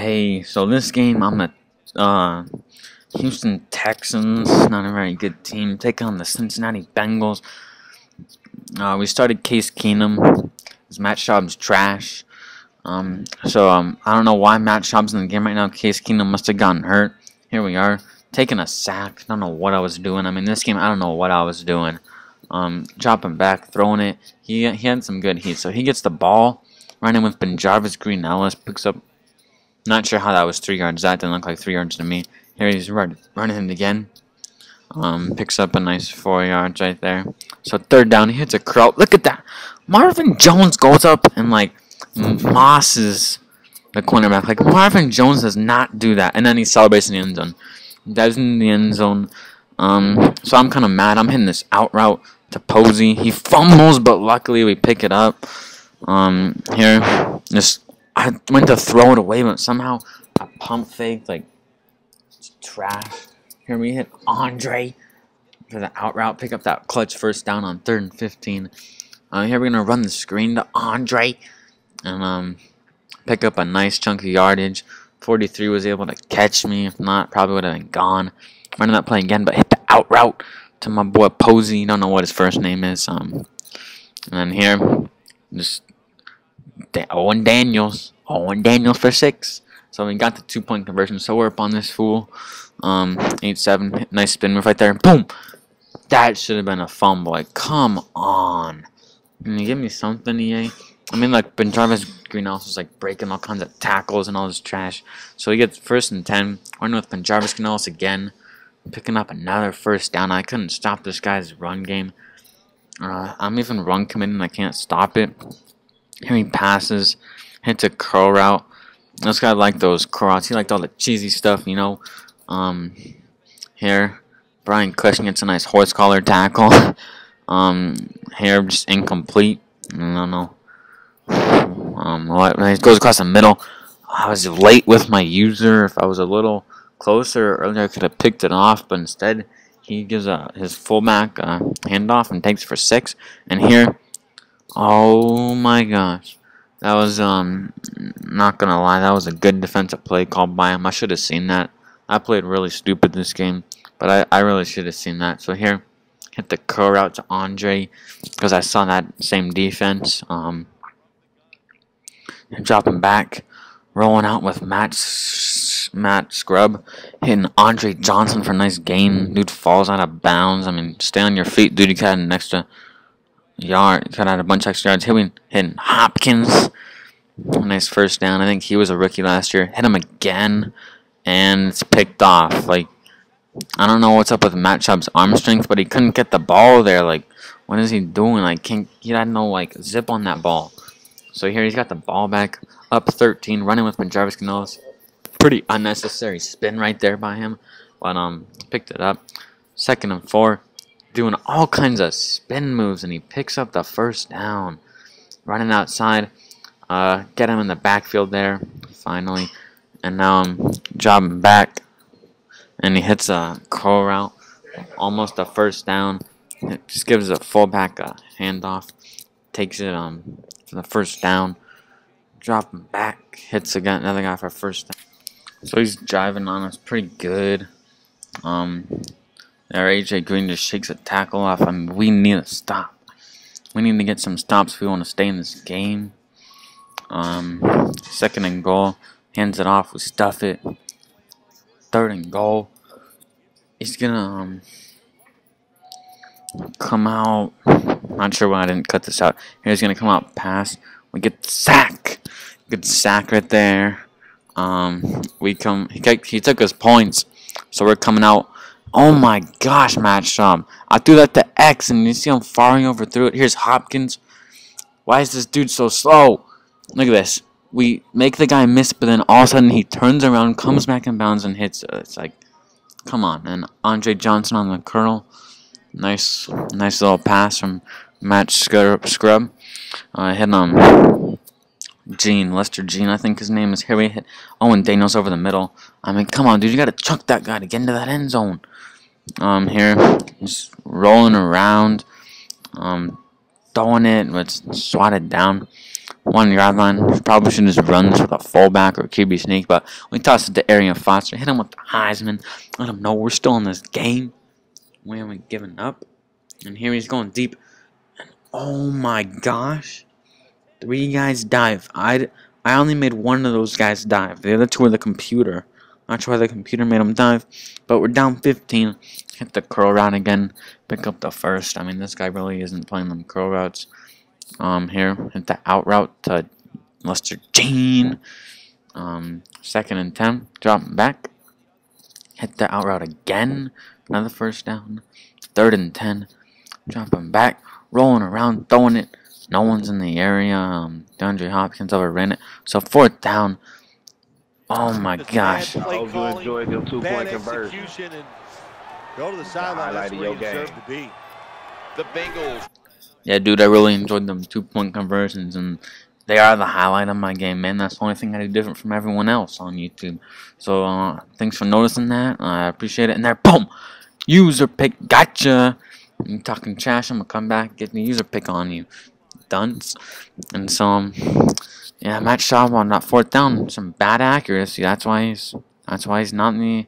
Hey, so this game, I'm a Houston Texans, not a very good team, take on the Cincinnati Bengals. We started Case Keenum, because Matt Schaub's trash. I don't know why Matt Schaub's in the game right now. Case Keenum must have gotten hurt. Here we are, taking a sack. I don't know what I was doing. I mean, this game, I don't know what I was doing. Dropping back, throwing it. He had some good heat. So he gets the ball, running with BenJarvus Green-Ellis, picks up. Not sure how that was 3 yards. That didn't look like 3 yards to me. Here he's running it again. Picks up a nice 4 yards right there. So third down, he hits a crow. Look at that. Marvin Jones goes up and, like, mosses the cornerback. Like, Marvin Jones does not do that. And then he celebrates in the end zone. Dives in the end zone. So I'm kind of mad. I'm hitting this out route to Posey. He fumbles, but luckily we pick it up. Here, just... I went to throw it away, but somehow I pump faked, like, it's trash. Here we hit Andre for the out route, pick up that clutch first down on 3rd and 15. Here we're gonna run the screen to Andre and pick up a nice chunk of yardage. 43 was able to catch me. If not, probably would have been gone. Running that play again, but hit the out route to my boy Posey. Don't know what his first name is. And then here, just. Owen Daniels for 6. So we got the 2-point conversion. So we're up on this fool. 8-7. Nice spin move right there. Boom. That should have been a fumble. Like, come on. Can you give me something, EA? I mean, like, BenJarvus Green-Ellis was, like, breaking all kinds of tackles and all this trash. So he gets 1st and 10. Running with BenJarvus Green-Ellis again. Picking up another first down. I couldn't stop this guy's run game. I'm even run committed and I can't stop it. Here he passes, hits a curl route. This guy liked those curl routes. He liked all the cheesy stuff, you know. Here, Brian Cushing gets a nice horse collar tackle. Here, just incomplete. I don't know. He goes across the middle. I was late with my user. If I was a little closer earlier, I could have picked it off. But instead, he gives his fullback a handoff and takes for 6. And here... Oh my gosh, that was, not gonna lie, that was a good defensive play called by him. I should have seen that. I played really stupid this game, but I really should have seen that. So here, hit the curl route to Andre, because I saw that same defense, dropping back, rolling out with Matt Schaub, hitting Andre Johnson for a nice gain. Dude falls out of bounds. I mean, stay on your feet, dude. You got an extra yard, cut out a bunch of extra yards. Here we hit Hopkins, nice first down. I think he was a rookie last year. Hit him again, and it's picked off. Like, I don't know what's up with Matt Schaub's arm strength, but he couldn't get the ball there. Like, what is he doing? Like, he had no, like, zip on that ball. So here he's got the ball back, up 13, running with BenJarvus Green-Ellis. Pretty unnecessary spin right there by him, but picked it up. 2nd and 4. Doing all kinds of spin moves, and he picks up the first down. Running outside, get him in the backfield there, finally. And now I'm jobbing back, and he hits a curl route, almost a first down. It just gives the fullback a handoff, takes it for the first down. Dropping back, hits again, another guy for first down. So he's driving on us pretty good. There, A.J. Green just shakes a tackle off. I mean, we need a stop. We need to get some stops if we want to stay in this game. 2nd and goal. Hands it off. We stuff it. 3rd and goal. He's going to come out. Not sure why I didn't cut this out. Here he's going to come out pass. We get the sack. Good sack right there. He took his points, so we're coming out. Oh my gosh, Matt Schaub. I threw that to X, and you see I'm firing over through it. Here's Hopkins. Why is this dude so slow? Look at this. We make the guy miss, but then all of a sudden he turns around, comes back in bounds, and hits. It's like, come on. And Andre Johnson on the curl. Nice little pass from Matt Schaub. Hitting Lester Jean, I think his name is. Here we hit Owen Daniels over the middle. I mean, come on, dude. You got to chuck that guy to get into that end zone. Here, just rolling around, throwing it, but it's swatted down. 1 yard line. Probably shouldn't just run this with a fullback or a QB sneak, but we toss it to Arian Foster. Hit him with the Heisman. Let him know we're still in this game. We haven't given up. And here he's going deep. And oh my gosh. Three guys dive. I only made one of those guys dive. The other two were the computer. Not sure why the computer made them dive. But we're down 15. Hit the curl route again. Pick up the first. I mean, this guy really isn't playing them curl routes. Here, hit the out route to Lester Jean. Second and 10. Drop back. Hit the out route again. Another first down. Third and 10. Drop him back. Rolling around. Throwing it. No one's in the area. DeAndre Hopkins overran it. So fourth down. Oh my gosh. Enjoy your 2-point conversion. Go to the sideline. That's where you deserve to be. The Bengals. Yeah, dude, I really enjoyed them 2-point conversions, and they are the highlight of my game, man. That's the only thing I do different from everyone else on YouTube. So thanks for noticing that. I appreciate it. And there, boom, user pick, gotcha. You talking trash? I'm gonna come back, get the user pick on you. Dunce. And so, yeah, Matt Schaub on that fourth down, some bad accuracy. That's why he's not a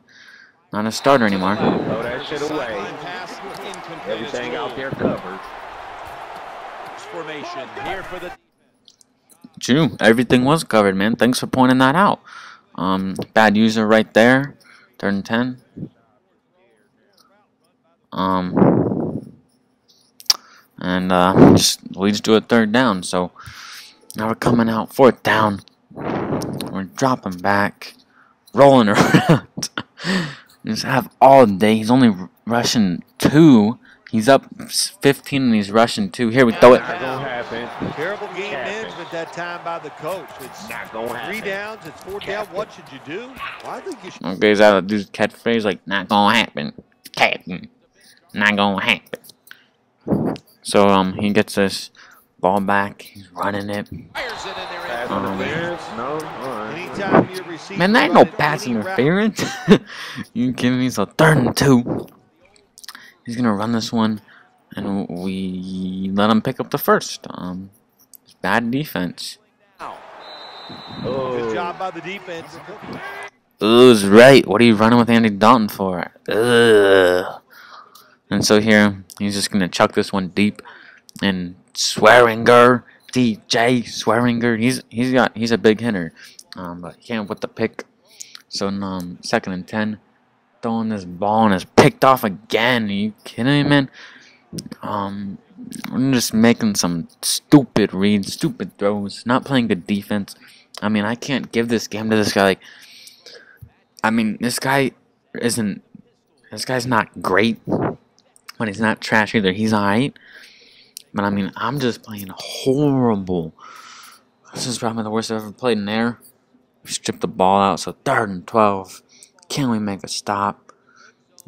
starter anymore. Throw that shit away. Everything out there covered. Formation here for the. True, everything was covered, man. Thanks for pointing that out. Bad user right there. Third and 10. And just leads to a third down. So now we're coming out fourth down. We're dropping back, rolling around. Just have all day. He's only rushing 2. He's up 15 and he's rushing 2. Here we throw it. Terrible game management that time by the coach. It's not going to happen. 3 downs. It's 4 down. What should you do? Well, I think you should. Okay, is that a dude's catchphrase? Like, not going to happen. Captain. Not going to happen. So he gets this ball back, he's running it. Man, there ain't no pass interference. You kidding me? So 3rd and 2. He's gonna run this one, and we let him pick up the first. Bad defense. Good job by the defense. Ooh's right. What are you running with Andy Dalton for? Ugh. And so here, he's just going to chuck this one deep. And Swearinger, DJ Swearinger, he's a big hitter. But he can't with the pick. So 2nd and 10, throwing this ball and it's picked off again. Are you kidding me, man? I'm just making some stupid reads, stupid throws, not playing good defense. I mean, I can't give this game to this guy. Like, I mean, this guy's not great. But he's not trash either. He's alright. But I mean, I'm just playing horrible. This is probably the worst I've ever played in there. We stripped the ball out, so 3rd and 12. Can we make a stop?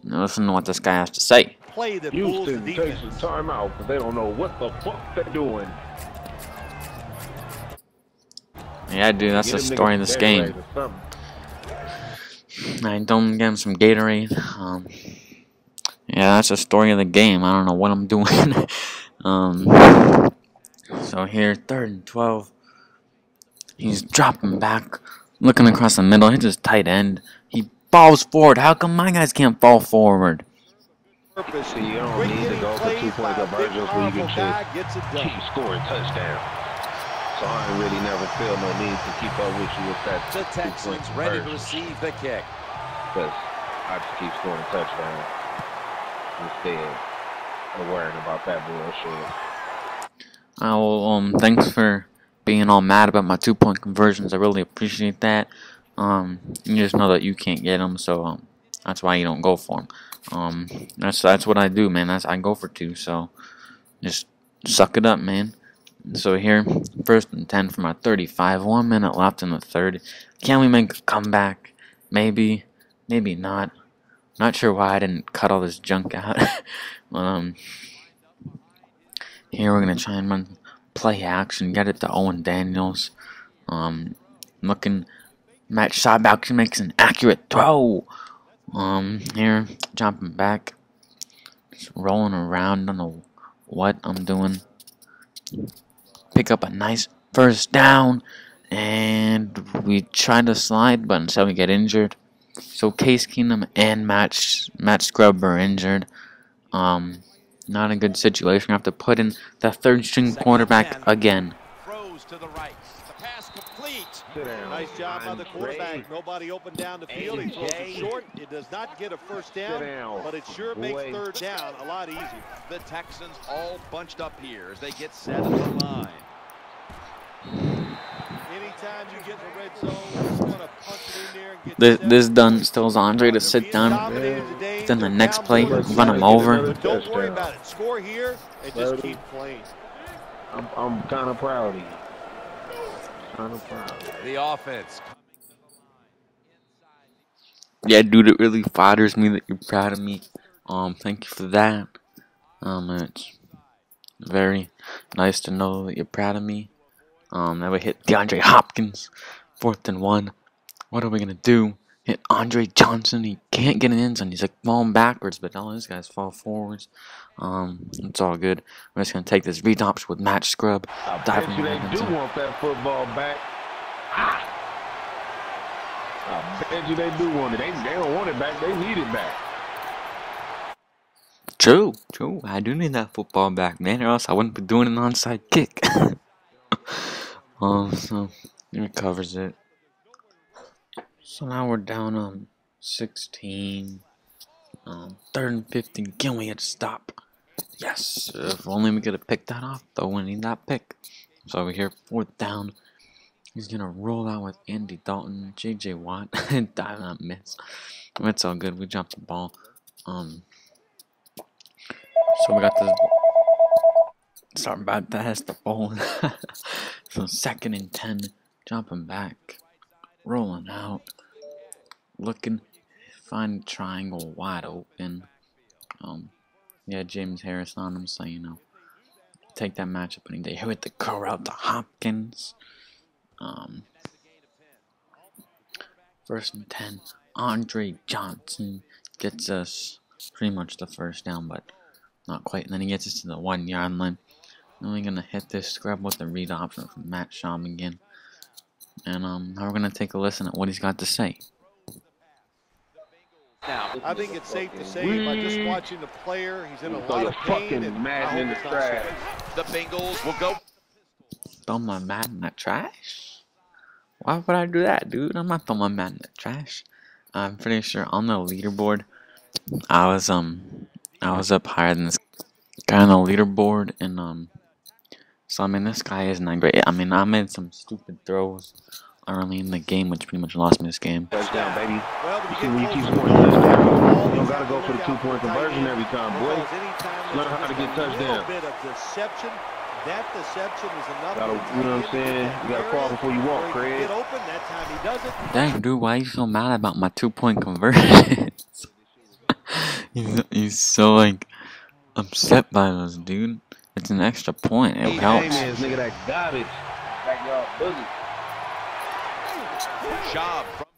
Now listen to what this guy has to say. Houston takes a timeout because they don't know what the fuck they're doing. Yeah, dude, that's the story of this game. I don't get him some Gatorade. Yeah, that's the story of the game. I don't know what I'm doing. So here, 3rd and 12. He's dropping back, looking across the middle. Hits his tight end. He falls forward. How come my guys can't fall forward? Purposely, you don't need to go for 2-point conversions where you can just keep scoring touchdowns. So I really never feel no need to keep up with you with that. The Texans ready to receive the kick. Because I just keep scoring touchdowns. Instead of worrying about that bullshit. Well, thanks for being all mad about my 2-point conversions. I really appreciate that. You just know that you can't get them, so that's why you don't go for them. That's what I do, man. I go for 2, so just suck it up, man. So here, 1st and 10 from our 35. 1 minute left in the 3rd. Can we make a comeback? Maybe, maybe not. Not sure why I didn't cut all this junk out. Here we're gonna try and run play action, get it to Owen Daniels. Looking, Matt Schaub actually makes an accurate throw. Here, jumping back, just rolling around. Don't know what I'm doing. Pick up a nice first down, and we tried to slide, but instead we get injured. So Case Keenum and Matt Schaub are injured. Not a good situation. We have to put in the third-string quarterback again. Nice job by the quarterback. Nobody opened down the field. He throws it short. It does not get a first down, but it sure makes third down a lot easier. The Texans all bunched up here as they get set at the line. Anytime you get in the red zone, it's gonna punch it in there and get this done tells Andre to sit down. Then the next play, run him over. Don't worry about it. Score here and just keep playing. I'm kind of proud of you. The offense. Yeah, dude, it really bothers me that you're proud of me. Thank you for that. It's very nice to know that you're proud of me. Now we hit DeAndre Hopkins, 4th and 1. What are we gonna do? Hit Andre Johnson. He can't get an end zone. He's like falling backwards, but all these guys fall forwards. It's all good. We're just gonna take this read option with Matt Schaub. Diving right into. Want that football back. I bet you they do want it. They don't want it back. They need it back. True, true. I do need that football back, man. Or else I wouldn't be doing an onside kick. So he recovers it. So now we're down on 16, 3rd and 15. Can we get a stop? Yes, if only we could have picked that off, though we need that pick. So over here, 4th down. He's going to roll out with Andy Dalton, J.J. Watt, and dive that miss. That's all good. We dropped the ball. So we got this. Sorry about that. That's the ball. So 2nd and 10. Jumping back. Rolling out, looking, find triangle wide open. Yeah, James Harris on him, so you know, take that matchup any day. Here with the corral to Hopkins. 1st and 10. Andre Johnson gets us pretty much the first down, but not quite. And then he gets us to the 1-yard line. And we're gonna hit this scrub with the read option from Matt Schaub again. And now we're going to take a listen at what he's got to say. I think it's safe to say by just watching the player, he's in a lot of pain and mad in the trash. The Bengals will go. Throw my mad in the trash? Why would I do that, dude? I'm not throwing my mad in the trash. I'm pretty sure on the leaderboard, I was up higher than this guy on the leaderboard, and so, I mean, this guy isn't that great. I mean, I made some stupid throws early in the game, which pretty much lost me this game. Touchdown, baby. You see, when you keep scoring touchdowns, you don't got to go for the two-point conversion every time, boy. Learn how to get touchdowns. You know what I'm saying? You got to crawl before you walk, Craig. Dang, dude, why are you so mad about my two-point conversions? He's so, like, upset by those, dude. It's an extra point. It helps.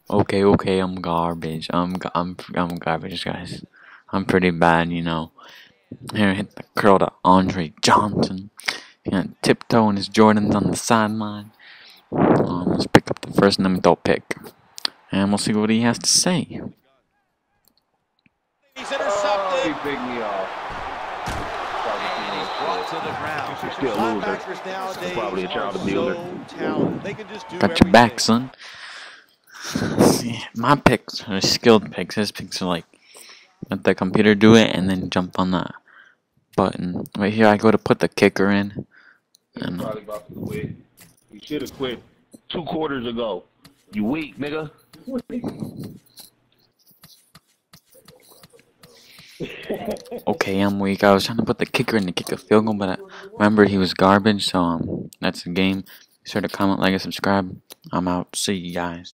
Okay, okay, I'm garbage. I'm garbage, guys. I'm pretty bad, you know. Here, hit the curl to Andre Johnson. And tiptoe in his Jordans on the sideline. Let's pick up the first and then throw pick, and we'll see what he has to say. He's intercepted. Oh, he picked me off. To the ground. You're still a loser. Nowadays, probably a child abuser. Got your back, son. See, my picks are skilled picks. His picks are like, let the computer do it and then jump on the button. Right here, I go to put the kicker in. And probably about to quit. You should have quit 2 quarters ago. You weak, nigga. Okay, I'm weak. I was trying to put the kicker in to kick a field goal, but I remembered he was garbage, so that's the game. Be sure to comment, like, and subscribe. I'm out. See you guys.